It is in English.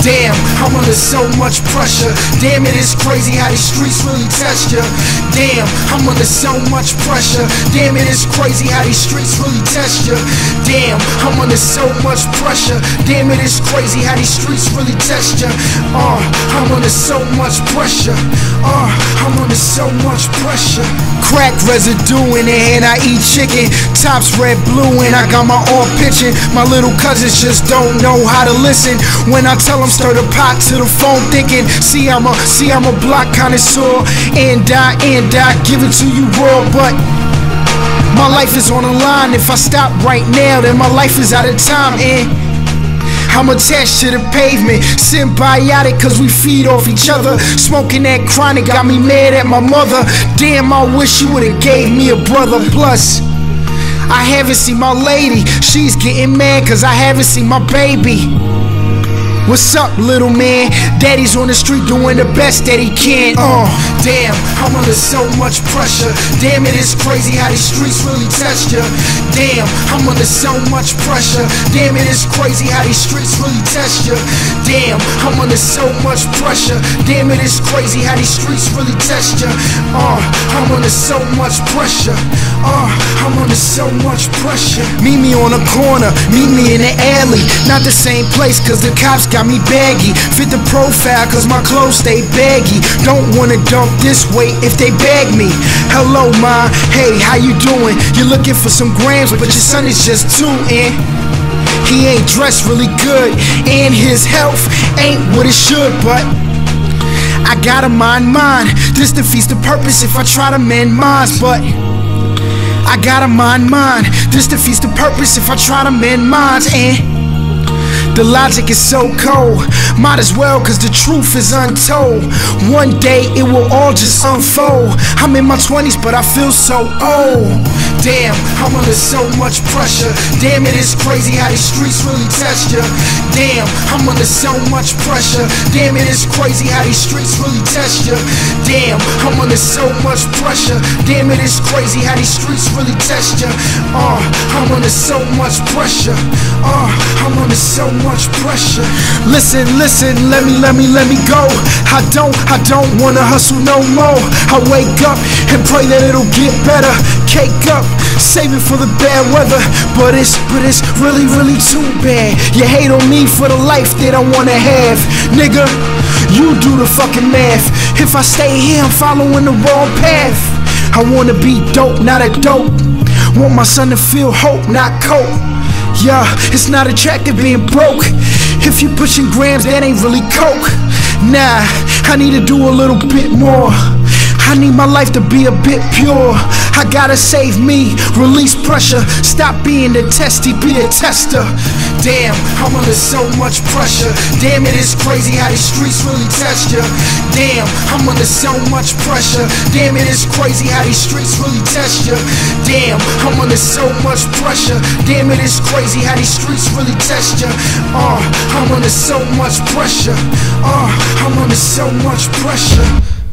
Damn, I'm under so much pressure. Damn, it is crazy how these streets really test ya. Damn, I'm under so much pressure. Damn, it is crazy how these streets really test ya. Damn, I'm under so much pressure. Damn, it is crazy how these streets really test ya. I'm under so much pressure. I'm under so much pressure. Crack residue in it and I eat chicken. Tops red, blue, and I got my arm pitching. My little cousins just don't know how to listen. When I tell them stir the pot to the phone thinking, see I'm a block connoisseur, and I give it to you raw, but my life is on the line. If I stop right now, then my life is out of time, and I'm attached to the pavement, symbiotic, cause we feed off each other. Smoking that chronic got me mad at my mother. Damn, I wish she would've gave me a brother. Plus, I haven't seen my lady, she's getting mad cause I haven't seen my baby. What's up, little man? Daddy's on the street doing the best that he can. Damn, I'm under so much pressure. Damn, it is crazy how these streets really test ya. Damn, I'm under so much pressure. Damn, it is crazy how these streets really test ya. Damn, I'm under so much pressure. Damn, it is crazy how these streets really test ya. I'm under so much pressure. I'm under so much pressure. Meet me on the corner, meet me in the alley. Not the same place, cause the cops got me baggy. Fit the profile cause my clothes stay baggy. Don't wanna dump this weight if they bag me. Hello ma, hey, how you doing? You're looking for some grams, but your son is just 2 and he ain't dressed really good, and his health ain't what it should, but I gotta mind mine. This defeats the purpose if I try to mend mine, but I gotta mind mine. This defeats the purpose if I try to mend mine, and the logic is so cold, might as well cause the truth is untold. One day it will all just unfold. I'm in my 20s but I feel so old. Damn, I'm under so much pressure. Damn, it is crazy how these streets really test ya. Damn, I'm under so much pressure. Damn, it is crazy how these streets really test ya. Damn, I'm under so much pressure. Damn, it is crazy how these streets really test ya. I'm under so much pressure. I'm under so much pressure. Listen, let me go. I don't wanna hustle no more. I wake up and pray that it'll get better. Cake up, save it for the bad weather. But it's really, really too bad. You hate on me for the life that I wanna have. Nigga, you do the fucking math. If I stay here, I'm following the wrong path. I wanna be dope, not a dope. Want my son to feel hope, not cope. Yeah, it's not attractive being broke. If you're pushing grams, that ain't really coke. Nah, I need to do a little bit more. I need my life to be a bit pure. I gotta save me, release pressure. Stop being the testy, be a tester. Damn, I'm under so much pressure. Damn, it is crazy how these streets really test ya. Damn, I'm under so much pressure. Damn, it is crazy how these streets really test ya. Damn, I'm under so much pressure. Damn, it is crazy how these streets really test ya. I'm under so much pressure. I'm under so much pressure.